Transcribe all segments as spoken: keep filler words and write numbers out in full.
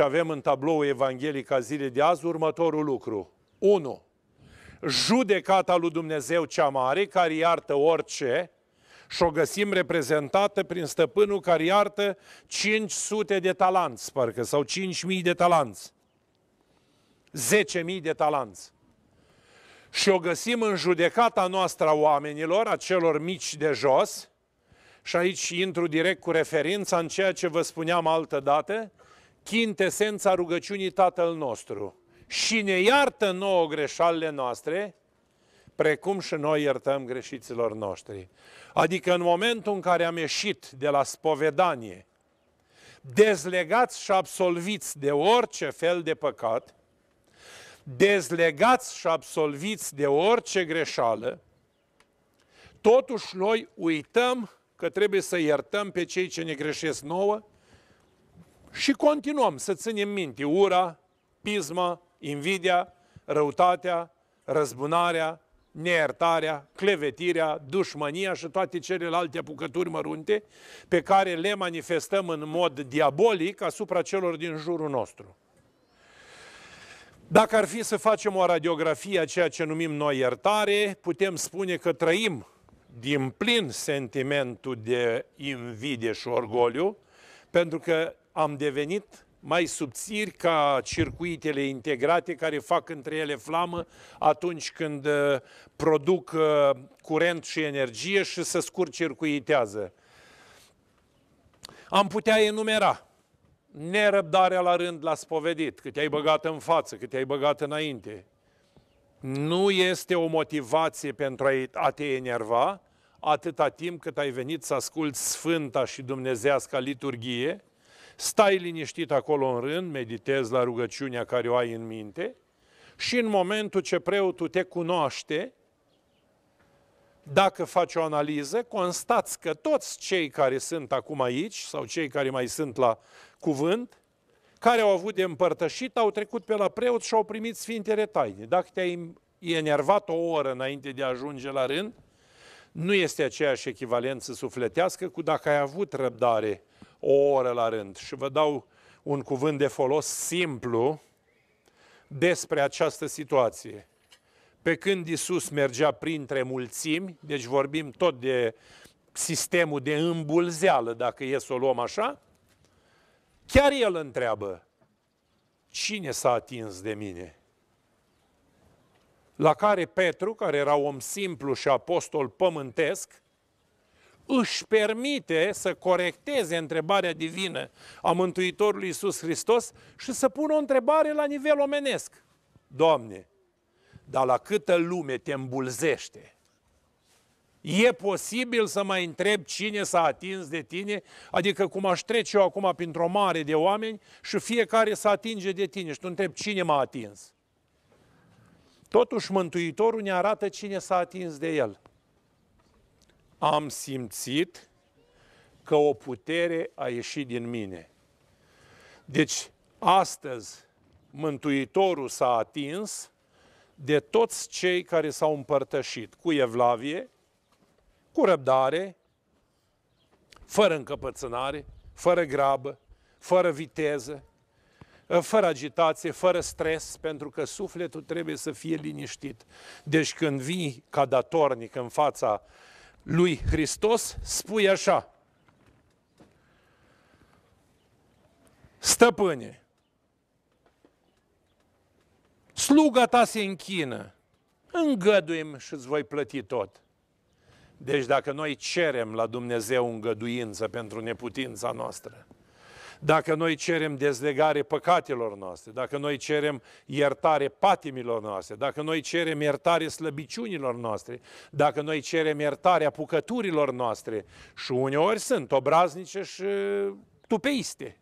Și avem în tabloul evanghelic a zilei de azi următorul lucru. unu. Judecata lui Dumnezeu cea mare, care iartă orice, și o găsim reprezentată prin stăpânul care iartă cinci sute de talanți, parcă, sau cinci mii de talanți, zece mii de talanți. Și o găsim în judecata noastră a oamenilor, a celor mici de jos, și aici intru direct cu referința în ceea ce vă spuneam altă dată, chintesența rugăciunii Tatăl nostru. Și ne iartă nouă greșalile noastre, precum și noi iertăm greșiților noștri. Adică în momentul în care am ieșit de la spovedanie, dezlegați și absolviți de orice fel de păcat, dezlegați și absolviți de orice greșeală, totuși noi uităm că trebuie să iertăm pe cei ce ne greșesc nouă și continuăm să ținem minte ura, pisma, invidia, răutatea, răzbunarea, neiertarea, clevetirea, dușmania și toate celelalte apucături mărunte pe care le manifestăm în mod diabolic asupra celor din jurul nostru. Dacă ar fi să facem o radiografie a ceea ce numim noi iertare, putem spune că trăim din plin sentimentul de invidie și orgoliu, pentru că am devenit mai subțiri ca circuitele integrate care fac între ele flamă atunci când produc curent și energie și se scurt-circuitează. Am putea enumera nerăbdarea la rând la spovedit, cât ai băgat în față, cât ai băgat înainte. Nu este o motivație pentru a te enerva atâta timp cât ai venit să asculți sfânta și dumnezească liturghie, stai liniștit acolo în rând, meditezi la rugăciunea care o ai în minte și în momentul ce preotul te cunoaște, dacă faci o analiză, constați că toți cei care sunt acum aici sau cei care mai sunt la cuvânt, care au avut de împărtășit, au trecut pe la preot și au primit sfintele taine. Dacă te-ai enervat o oră înainte de a ajunge la rând, nu este aceeași echivalență sufletească cu dacă ai avut răbdare o oră la rând. Și vă dau un cuvânt de folos simplu despre această situație. Pe când Iisus mergea printre mulțimi, deci vorbim tot de sistemul de îmbulzeală, dacă e să o luăm așa, chiar el întreabă, cine s-a atins de mine? La care Petru, care era om simplu și apostol pământesc, își permite să corecteze întrebarea divină a Mântuitorului Iisus Hristos și să pună o întrebare la nivel omenesc. Doamne, dar la câtă lume te îmbulzește? E posibil să mai întreb cine s-a atins de tine? Adică cum aș trece eu acum printr-o mare de oameni și fiecare să atinge de tine și tu întrebi cine m-a atins? Totuși Mântuitorul ne arată cine s-a atins de el. Am simțit că o putere a ieșit din mine. Deci astăzi Mântuitorul s-a atins de toți cei care s-au împărtășit cu evlavie, cu răbdare, fără încăpățânare, fără grabă, fără viteză, fără agitație, fără stres, pentru că sufletul trebuie să fie liniștit. Deci când vii ca datornic în fața lui Hristos, spui așa: Stăpâne, sluga ta se închină, îngăduim și îți voi plăti tot. Deci dacă noi cerem la Dumnezeu îngăduință pentru neputința noastră, dacă noi cerem dezlegare păcatelor noastre, dacă noi cerem iertare patimilor noastre, dacă noi cerem iertare slăbiciunilor noastre, dacă noi cerem iertare apucăturilor noastre, și uneori sunt obraznice și tupeiste,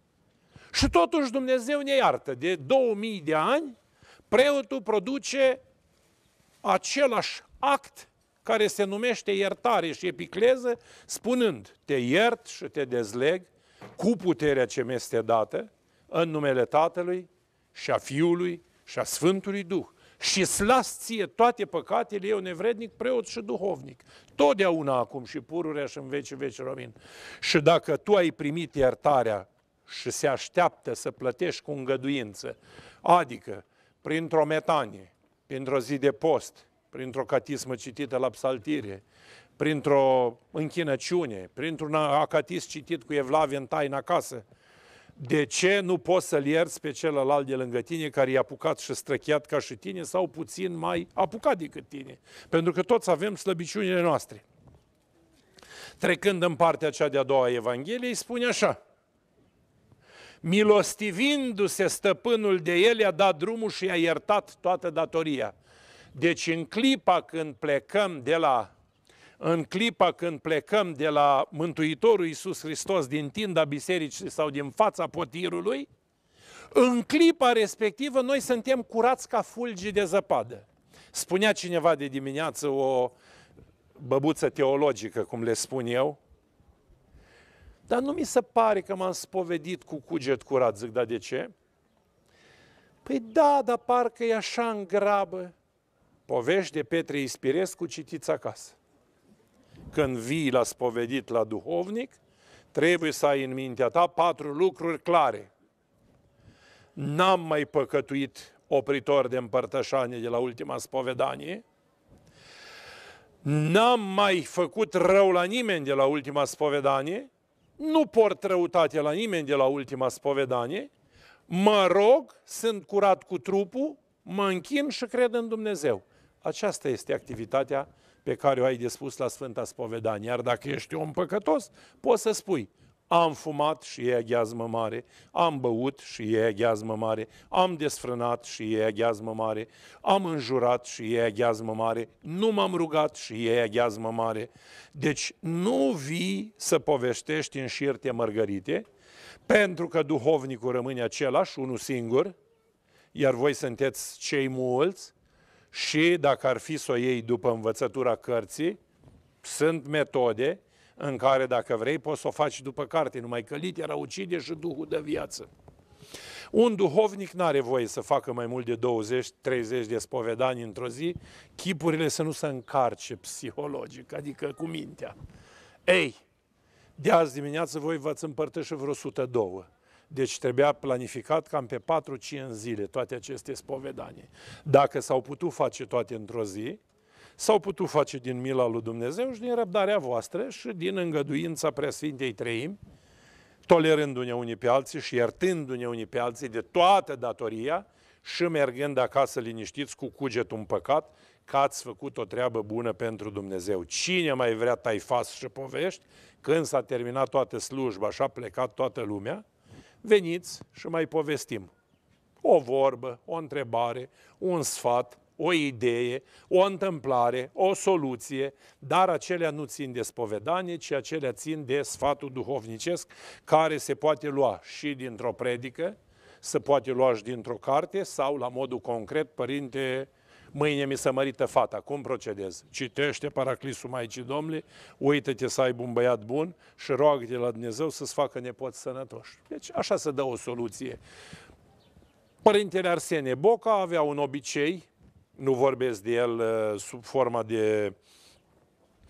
și totuși Dumnezeu ne iartă. De două mii de ani, preotul produce același act care se numește iertare și epicleză, spunând, te iert și te dezleg cu puterea ce mi-este dată, în numele Tatălui și a Fiului și a Sfântului Duh. Și-ți las ție toate păcatele, eu nevrednic, preot și duhovnic. Totdeauna acum și pururea și în vecii vecilor. Amin. Și dacă tu ai primit iertarea și se așteaptă să plătești cu îngăduință, adică printr-o metanie, printr-o zi de post, printr-o catismă citită la psaltire, printr-o închinăciune, printr-un acatism citit cu evlavie în taină acasă, de ce nu poți să-l ierți pe celălalt de lângă tine care e apucat și străchiat ca și tine sau puțin mai apucat decât tine? Pentru că toți avem slăbiciunile noastre. Trecând în partea cea de-a doua a Evangheliei, spune așa: milostivindu-se stăpânul de ele, a dat drumul și i-a iertat toată datoria. Deci în clipa când plecăm de la În clipa când plecăm de la Mântuitorul Iisus Hristos din tinda bisericii sau din fața potirului, în clipa respectivă noi suntem curați ca fulgi de zăpadă. Spunea cineva de dimineață, o băbuță teologică, cum le spun eu, dar nu mi se pare că m-am spovedit cu cuget curat. Zic, dar de ce? Păi da, dar parcă e așa în grabă. Povești de Petre Ispirescu, citiți acasă. Când vii la spovedit la duhovnic, trebuie să ai în mintea ta patru lucruri clare. N-am mai păcătuit opritor de împărtășanie de la ultima spovedanie, n-am mai făcut rău la nimeni de la ultima spovedanie, nu port răutate la nimeni de la ultima spovedanie, mă rog, sunt curat cu trupul, mă închin și cred în Dumnezeu. Aceasta este activitatea pe care o ai de spus la Sfânta Spovedanie. Iar dacă ești om păcătos, poți să spui: am fumat și e aghiazmă mare, am băut și e aghiazmă mare, am desfrânat și e aghiazmă mare, am înjurat și e aghiazmă mare, nu m-am rugat și e aghiazmă mare. Deci nu vii să povestești în șirte mărgărite, pentru că duhovnicul rămâne același, unul singur, iar voi sunteți cei mulți. Și dacă ar fi să o iei după învățătura cărții, sunt metode în care, dacă vrei, poți să o faci după carte, numai că litera ucide și duhul dă viață. Un duhovnic n-are voie să facă mai mult de douăzeci-treizeci de spovedanii într-o zi, chipurile să nu se încarce psihologic, adică cu mintea. Ei, de azi dimineață voi v-ați împărtășit vreo o sută doi. Deci trebuia planificat cam pe patru-cinci zile toate aceste spovedanii. Dacă s-au putut face toate într-o zi, s-au putut face din mila lui Dumnezeu și din răbdarea voastră și din îngăduința Preasfintei Treimi, tolerându-ne unii pe alții și iertându-ne unii pe alții de toată datoria și mergând acasă liniștiți cu cugetul împăcat că ați făcut o treabă bună pentru Dumnezeu. Cine mai vrea taifas și povești când s-a terminat toată slujba și a plecat toată lumea? Veniți și mai povestim. O vorbă, o întrebare, un sfat, o idee, o întâmplare, o soluție, dar acelea nu țin de spovedanie, ci acelea țin de sfatul duhovnicesc care se poate lua și dintr-o predică, se poate lua și dintr-o carte sau, la modul concret, părinte, mâine mi se mărită fata, cum procedez? Citește Paraclisul Maicii Domnului, uită-te să ai un băiat bun și roagă-te la Dumnezeu să-ți facă nepoți sănătoși. Deci așa se dă o soluție. Părintele Arsenie Boca avea un obicei, nu vorbesc de el sub forma de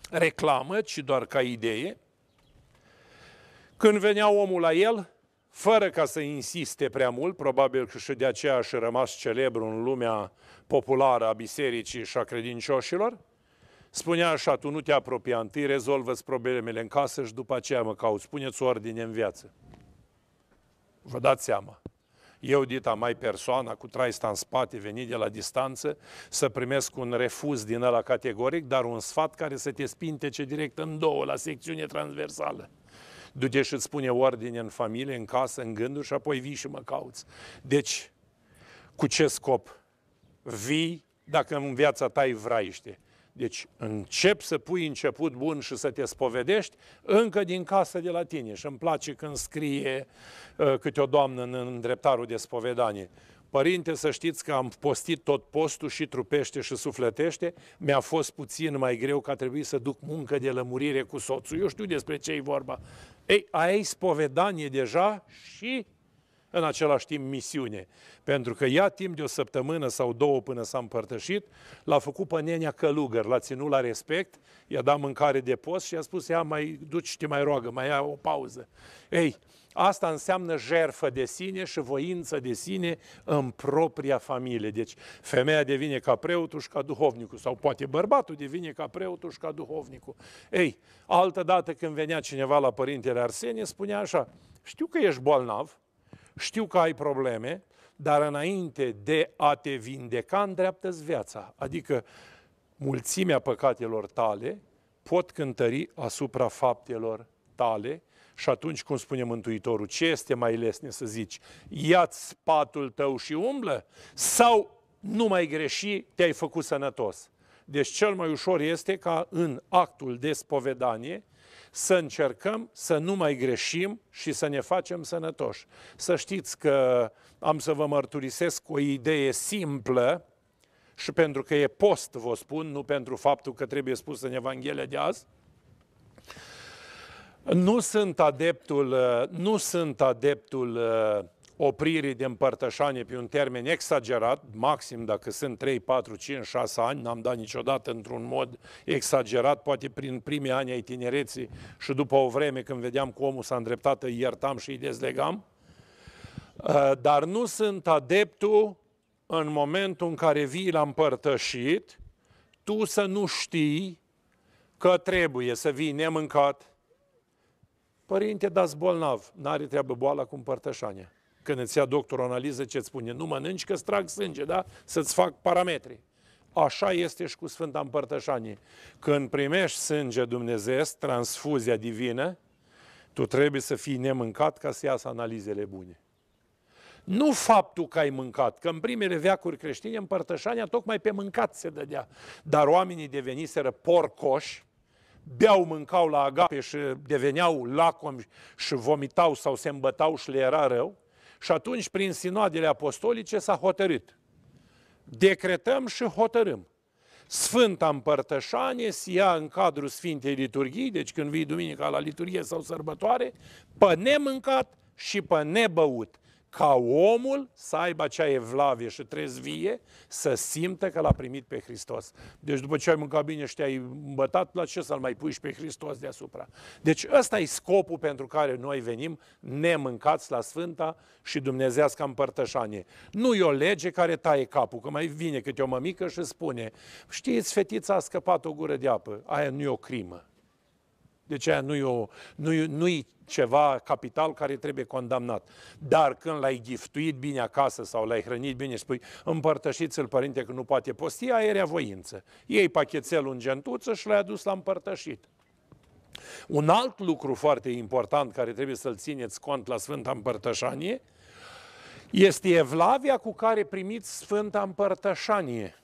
reclamă, ci doar ca idee. Când venea omul la el, fără ca să insiste prea mult, probabil că și de aceea și rămas celebru în lumea populară a bisericii și a credincioșilor, spunea așa: tu nu te apropia, întâi rezolvă-ți problemele în casă și după aceea mă cauți, puneți ordine în viață. Vă dați seama. Eu, dita mai persoana, cu traista în spate, venit de la distanță, să primesc un refuz din ăla categoric, dar un sfat care să te spintece direct în două, la secțiune transversală. Du-te și îți spune ordine în familie, în casă, în gânduri și apoi vii și mă cauți. Deci, cu ce scop? Vii dacă în viața ta e vraiște. Deci, încep să pui început bun și să te spovedești încă din casă de la tine. Și îmi place când scrie uh, câte o doamnă în îndreptarul de spovedanie: părinte, să știți că am postit tot postul și trupește și sufletește, mi-a fost puțin mai greu că a trebuit să duc muncă de lămurire cu soțul. Eu știu despre ce e vorba. Ei, ai spovedanie deja și în același timp misiune. Pentru că ea timp de o săptămână sau două până s-a împărtășit, l-a făcut pe nenea călugăr, l-a ținut la respect, i-a dat mâncare de post și i-a spus, ia mai duci și te mai roagă, mai ia o pauză. Ei, asta înseamnă jertfă de sine și voință de sine în propria familie. Deci femeia devine ca preotul și ca duhovnicul, sau poate bărbatul devine ca preotul și ca duhovnicul. Ei, altă dată când venea cineva la Părintele Arsenie, spunea așa, știu că ești bolnav, știu că ai probleme, dar înainte de a te vindeca, îndreaptă-ți viața. Adică mulțimea păcatelor tale pot cântări asupra faptelor tale și atunci, cum spune Mântuitorul, ce este mai lesne să zici? Ia-ți spatul tău și umblă? Sau nu mai greși, te-ai făcut sănătos? Deci cel mai ușor este ca în actul de spovedanie să încercăm să nu mai greșim și să ne facem sănătoși. Să știți că am să vă mărturisesc o idee simplă și pentru că e post, vă spun, nu pentru faptul că trebuie spus în Evanghelia de azi. Nu sunt adeptul, nu sunt adeptul opririi de împărtășanie pe un termen exagerat, maxim dacă sunt trei, patru, cinci, șase ani, n-am dat niciodată într-un mod exagerat, poate prin primii ani ai tinereții și după o vreme când vedeam că omul s-a îndreptat, îi iertam și îi dezlegam, dar nu sunt adeptul în momentul în care vii la împărtășit, tu să nu știi că trebuie să vii nemâncat. Părinte, dați bolnav, n-are treabă boala cu împărtășania. Când îți ia doctorul analiză, ce-ți spune? Nu mănânci că-ți trag sânge, da? Să-ți fac parametri. Așa este și cu Sfânta Împărtășanie. Când primești sânge dumnezeiesc, transfuzia divină, tu trebuie să fii nemâncat ca să iasă analizele bune. Nu faptul că ai mâncat, că în primele veacuri creștine împărtășania tocmai pe mâncat se dădea. Dar oamenii deveniseră porcoși, beau, mâncau la agape și deveneau lacomi și vomitau sau se îmbătau și le era rău. Și atunci, prin sinoadele apostolice, s-a hotărât. Decretăm și hotărâm. Sfânta Împărtășanie se ia în cadrul Sfintei Liturghii, deci când vii duminica la liturghie sau sărbătoare, pe nemâncat și pe nebăut, ca omul să aibă acea evlavie și trezvie, să simtă că l-a primit pe Hristos. Deci după ce ai mâncat bine și te-ai îmbătat, la ce să-l mai pui și pe Hristos deasupra? Deci ăsta e scopul pentru care noi venim nemâncați la Sfânta și Dumnezeiasca Împărtășanie. Nu e o lege care taie capul, că mai vine câte o mămică și spune, știți, fetița a scăpat o gură de apă, aia nu e o crimă. Deci aia nu e, o, nu, e, nu e ceva capital care trebuie condamnat. Dar când l-ai giftuit bine acasă sau l-ai hrănit bine și spui împărtășiți-l, părinte, că nu poate posti, aia era voință. Iei pachetelul în gentuță și l-ai adus la împărtășit. Un alt lucru foarte important care trebuie să-l țineți cont la Sfânta Împărtășanie este evlavia cu care primiți Sfânta Împărtășanie.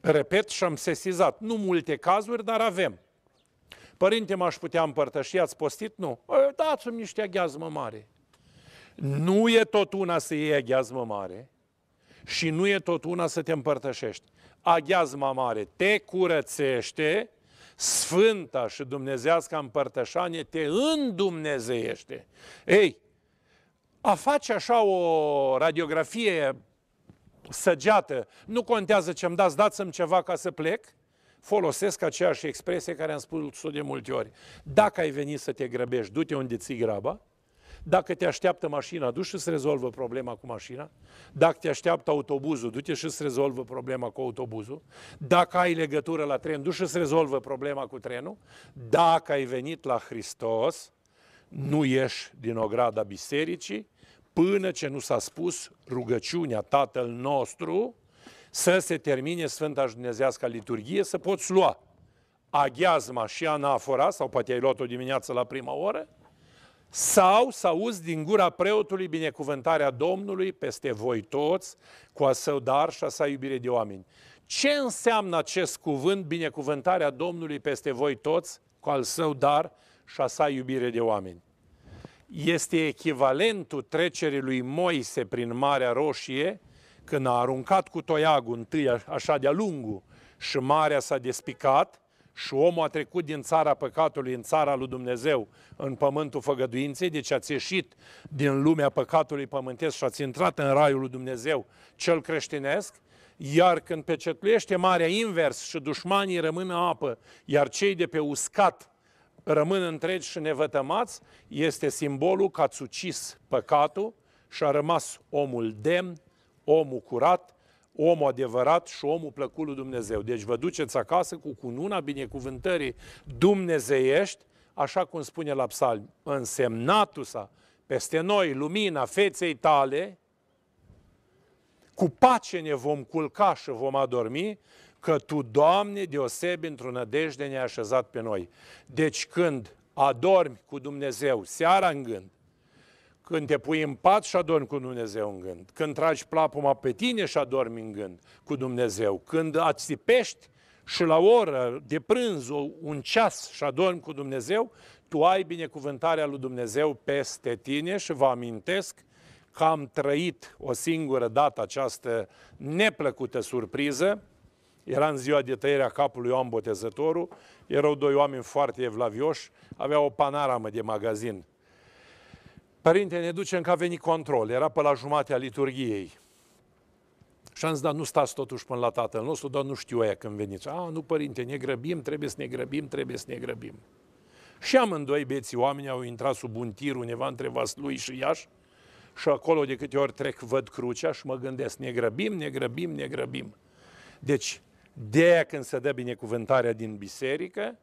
Repet și am sesizat, nu multe cazuri, dar avem. Părinte, m-aș putea împărtăși, ați postit? Nu. Dați-mi niște aghiazmă mare. Nu e tot una să iei aghiazmă mare și nu e tot una să te împărtășești. Aghiazma mare te curățește, Sfânta și Dumnezeiasca Împărtășanie te îndumnezeiește. Ei, a face așa o radiografie săgeată, nu contează ce-mi dați, dați-mi ceva ca să plec, folosesc aceeași expresie care am spus-o de multe ori. Dacă ai venit să te grăbești, du-te unde ții graba. Dacă te așteaptă mașina, du-te și îți rezolvă problema cu mașina. Dacă te așteaptă autobuzul, du-te și îți rezolvă problema cu autobuzul. Dacă ai legătură la tren, du-te și îți rezolvă problema cu trenul. Dacă ai venit la Hristos, nu ieși din ograda bisericii până ce nu s-a spus rugăciunea Tatăl nostru, să se termine Sfânta și Dumnezeiasca Liturghie, să poți lua aghiazma și anafora, sau poate ai luat-o dimineață la prima oră, sau să auzi din gura preotului binecuvântarea Domnului peste voi toți, cu a său dar și a sa iubire de oameni. Ce înseamnă acest cuvânt, binecuvântarea Domnului peste voi toți, cu al său dar și a sa iubire de oameni? Este echivalentul trecerii lui Moise prin Marea Roșie, când a aruncat cu toiagul întâi așa de-a lungul și marea s-a despicat și omul a trecut din țara păcatului în țara lui Dumnezeu, în pământul făgăduinței, deci ați ieșit din lumea păcatului pământesc și ați intrat în raiul lui Dumnezeu cel creștinesc, iar când pecetluiește marea invers și dușmanii rămân în apă, iar cei de pe uscat rămân întregi și nevătămați, este simbolul că ați ucis păcatul și a rămas omul demn, omul curat, omul adevărat și omul plăcut lui Dumnezeu. Deci vă duceți acasă cu cununa binecuvântării dumnezeiești, așa cum spune la psalm, însemnatul sa peste noi lumina feței tale, cu pace ne vom culca și vom adormi, că Tu, Doamne, deosebi într-o nădejde ne-ai așezat pe noi. Deci când adormi cu Dumnezeu, seara în gând, când te pui în pat și adormi cu Dumnezeu în gând, când tragi plapuma pe tine și adormi în gând cu Dumnezeu, când ațipești și la oră de prânz un ceas și adormi cu Dumnezeu, tu ai binecuvântarea lui Dumnezeu peste tine. Și vă amintesc că am trăit o singură dată această neplăcută surpriză. Era în ziua de tăierea capului Ioan Botezătorul, erau doi oameni foarte evlavioși, aveau o panoramă de magazin. Părinte, ne ducem că a venit control, era pe la jumatea liturghiei. Și am zis, dar nu stați totuși până la tatăl nostru, dar nu știu aia când veniți. A, nu părinte, ne grăbim, trebuie să ne grăbim, trebuie să ne grăbim. Și amândoi beții oameni au intrat sub un tir undeva între Vaslui și Iași și acolo de câte ori trec văd crucea și mă gândesc, ne grăbim, ne grăbim, ne grăbim. Deci, de aia când se dă binecuvântarea din biserică,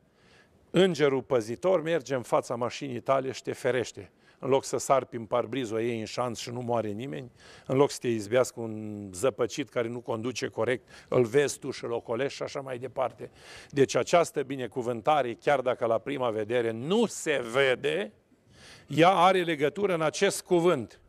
îngerul păzitor merge în fața mașinii tale și te ferește. În loc să sari prin parbrizul, o iei în șanț și nu moare nimeni, în loc să te izbească un zăpăcit care nu conduce corect, îl vezi tu și îl ocolești și așa mai departe. Deci această binecuvântare, chiar dacă la prima vedere nu se vede, ea are legătură în acest cuvânt.